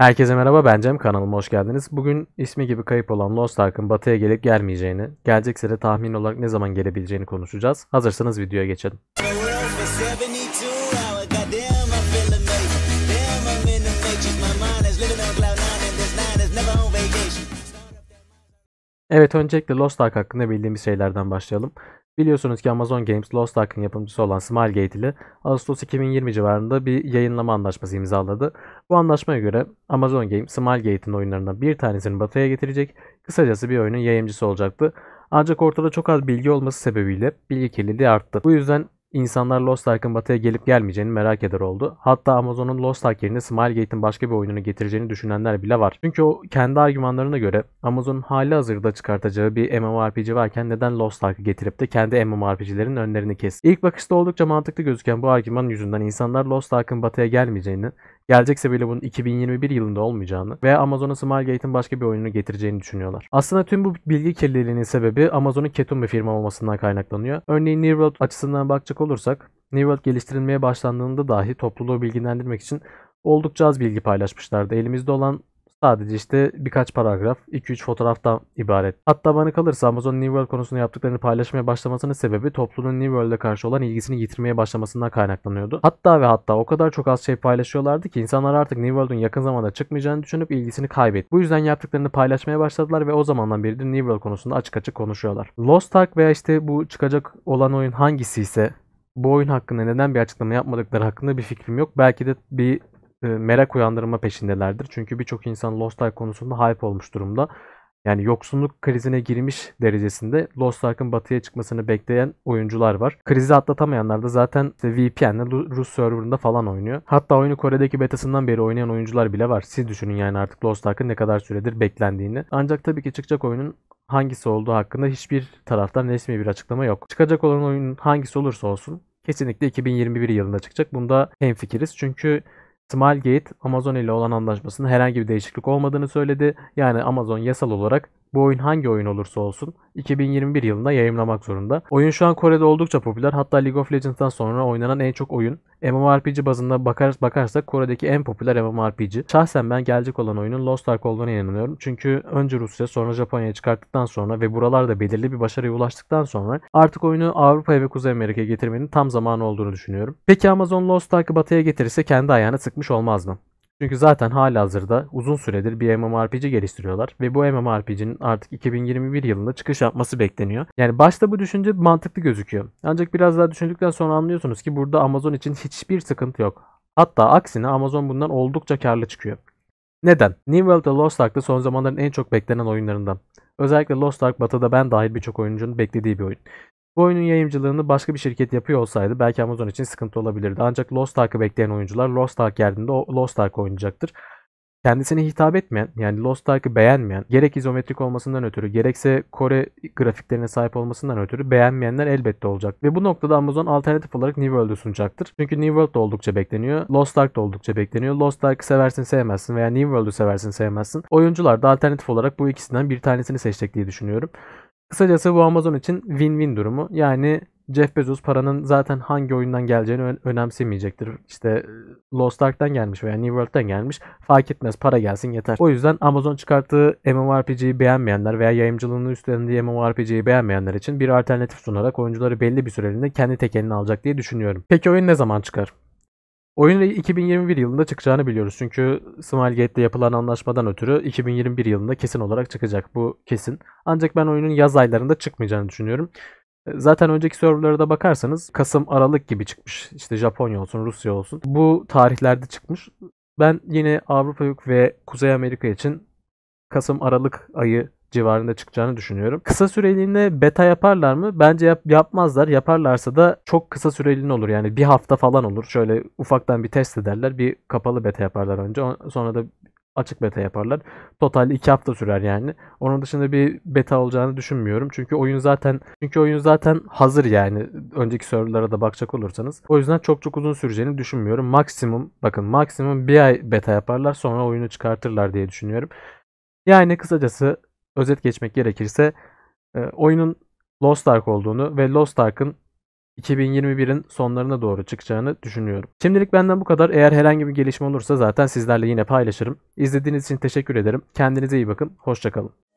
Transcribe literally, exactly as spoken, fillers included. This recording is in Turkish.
Herkese merhaba, ben Cem, kanalıma hoş geldiniz. Bugün ismi gibi kayıp olan Lost Ark'ın batıya gelip gelmeyeceğini, gelecekse de tahmin olarak ne zaman gelebileceğini konuşacağız. Hazırsanız videoya geçelim. Evet, öncelikle Lost Ark hakkında bildiğimiz şeylerden başlayalım. Biliyorsunuz ki Amazon Games, Lost Ark'ın yapımcısı olan Smilegate ile Ağustos iki bin yirmi civarında bir yayınlama anlaşması imzaladı. Bu anlaşmaya göre Amazon Games, Smilegate'in oyunlarından bir tanesini batıya getirecek, kısacası bir oyunun yayıncısı olacaktı. Ancak ortada çok az bilgi olması sebebiyle bilgi kirliliği arttı. Bu yüzden insanlar Lost Ark'ın batıya gelip gelmeyeceğini merak eder oldu. Hatta Amazon'un Lost Ark yerine Smilegate'in başka bir oyununu getireceğini düşünenler bile var. Çünkü o kendi argümanlarına göre Amazon'un hali hazırda çıkartacağı bir M M O R P G varken neden Lost Ark'ı getirip de kendi M M O R P G'lerin önlerini kesti? İlk bakışta oldukça mantıklı gözüken bu argüman yüzünden insanlar Lost Ark'ın batıya gelmeyeceğini, gelecekse bile bunun iki bin yirmi bir yılında olmayacağını veya Amazon'a Smilegate'in başka bir oyununu getireceğini düşünüyorlar. Aslında tüm bu bilgi kirliliğinin sebebi Amazon'un ketum bir firma olmasından kaynaklanıyor. Örneğin New World açısından bakacak olursak, New World geliştirilmeye başlandığında dahi topluluğu bilgilendirmek için oldukça az bilgi paylaşmışlardı. Elimizde olan sadece işte birkaç paragraf, iki üç fotoğraftan ibaret. Hatta bana kalırsa Amazon New World konusunda yaptıklarını paylaşmaya başlamasının sebebi toplumun New World'e karşı olan ilgisini yitirmeye başlamasından kaynaklanıyordu. Hatta ve hatta o kadar çok az şey paylaşıyorlardı ki insanlar artık New World'un yakın zamanda çıkmayacağını düşünüp ilgisini kaybetti. Bu yüzden yaptıklarını paylaşmaya başladılar ve o zamandan beridir New World konusunda açık açık konuşuyorlar. Lost Ark veya işte bu çıkacak olan oyun hangisi ise bu oyun hakkında neden bir açıklama yapmadıkları hakkında bir fikrim yok. Belki de bir merak uyandırma peşindelerdir. Çünkü birçok insan Lost Ark konusunda hype olmuş durumda. Yani yoksunluk krizine girmiş derecesinde Lost Ark'ın batıya çıkmasını bekleyen oyuncular var. Krizi atlatamayanlar da zaten işte V P N'le Rus serverında falan oynuyor. Hatta oyunu Kore'deki betasından beri oynayan oyuncular bile var. Siz düşünün yani artık Lost Ark'ın ne kadar süredir beklendiğini. Ancak tabii ki çıkacak oyunun hangisi olduğu hakkında hiçbir taraftan resmi bir açıklama yok. Çıkacak olan oyunun hangisi olursa olsun kesinlikle iki bin yirmi bir yılında çıkacak. Bunda hemfikiriz çünkü Smilegate Amazon ile olan anlaşmasında herhangi bir değişiklik olmadığını söyledi. Yani Amazon yasal olarak bu oyun hangi oyun olursa olsun iki bin yirmi bir yılında yayımlamak zorunda. Oyun şu an Kore'de oldukça popüler. Hatta League of Legends'tan sonra oynanan en çok oyun. M M O R P G bazında bakarsak Kore'deki en popüler M M O R P G. Şahsen ben gelecek olan oyunun Lost Ark olduğuna inanıyorum. Çünkü önce Rusya sonra Japonya'ya çıkarttıktan sonra ve buralarda belirli bir başarıya ulaştıktan sonra artık oyunu Avrupa'ya ve Kuzey Amerika'ya getirmenin tam zamanı olduğunu düşünüyorum. Peki Amazon Lost Ark'ı batıya getirirse kendi ayağına sıkmış olmaz mı? Çünkü zaten halihazırda uzun süredir bir M M O R P G geliştiriyorlar ve bu M M O R P G'nin artık iki bin yirmi bir yılında çıkış yapması bekleniyor. Yani başta bu düşünce mantıklı gözüküyor. Ancak biraz daha düşündükten sonra anlıyorsunuz ki burada Amazon için hiçbir sıkıntı yok. Hatta aksine Amazon bundan oldukça karlı çıkıyor. Neden? New World ve Lost Ark'da son zamanların en çok beklenen oyunlarından. Özellikle Lost Ark batıda ben dahil birçok oyuncunun beklediği bir oyun. Bu oyunun yayımcılığını başka bir şirket yapıyor olsaydı belki Amazon için sıkıntı olabilirdi. Ancak Lost Ark'ı bekleyen oyuncular Lost Ark yerinde Lost Ark oynayacaktır. Kendisine hitap etmeyen, yani Lost Ark'ı beğenmeyen, gerek izometrik olmasından ötürü gerekse Kore grafiklerine sahip olmasından ötürü beğenmeyenler elbette olacak. Ve bu noktada Amazon alternatif olarak New World'u sunacaktır. Çünkü New World da oldukça bekleniyor, Lost Ark da oldukça bekleniyor. Lost Ark'ı seversin sevmezsin veya New World'u seversin sevmezsin. Oyuncular da alternatif olarak bu ikisinden bir tanesini seçecek diye düşünüyorum. Kısacası bu Amazon için win-win durumu. Yani Jeff Bezos paranın zaten hangi oyundan geleceğini önemsemeyecektir. İşte Lost Ark'tan gelmiş veya New World'dan gelmiş. Fark etmez, para gelsin yeter. O yüzden Amazon çıkarttığı M M O R P G'yi beğenmeyenler veya yayımcılığını üstlendiği M M O R P G'yi beğenmeyenler için bir alternatif sunarak oyuncuları belli bir süreliğinde kendi tekelini alacak diye düşünüyorum. Peki oyun ne zaman çıkar? Oyun iki bin yirmi bir yılında çıkacağını biliyoruz çünkü Smilgate'de yapılan anlaşmadan ötürü iki bin yirmi bir yılında kesin olarak çıkacak, bu kesin. Ancak ben oyunun yaz aylarında çıkmayacağını düşünüyorum. Zaten önceki serverlara da bakarsanız Kasım, Aralık gibi çıkmış. İşte Japonya olsun, Rusya olsun. Bu tarihlerde çıkmış. Ben yine Avrupa ve Kuzey Amerika için Kasım, Aralık ayı civarında çıkacağını düşünüyorum. Kısa süreliğine beta yaparlar mı? Bence yap yapmazlar. Yaparlarsa da çok kısa süreliğine olur. Yani bir hafta falan olur. Şöyle ufaktan bir test ederler. Bir kapalı beta yaparlar önce. Sonra da açık beta yaparlar. Total iki hafta sürer yani. Onun dışında bir beta olacağını düşünmüyorum. Çünkü oyun zaten çünkü oyun zaten hazır yani. Önceki serverlara da bakacak olursanız. O yüzden çok çok uzun süreceğini düşünmüyorum. Maksimum bakın maksimum bir ay beta yaparlar. Sonra oyunu çıkartırlar diye düşünüyorum. Yani kısacası özet geçmek gerekirse oyunun Lost Ark olduğunu ve Lost Ark'ın iki bin yirmi birin sonlarına doğru çıkacağını düşünüyorum. Şimdilik benden bu kadar. Eğer herhangi bir gelişme olursa zaten sizlerle yine paylaşırım. İzlediğiniz için teşekkür ederim. Kendinize iyi bakın. Hoşça kalın.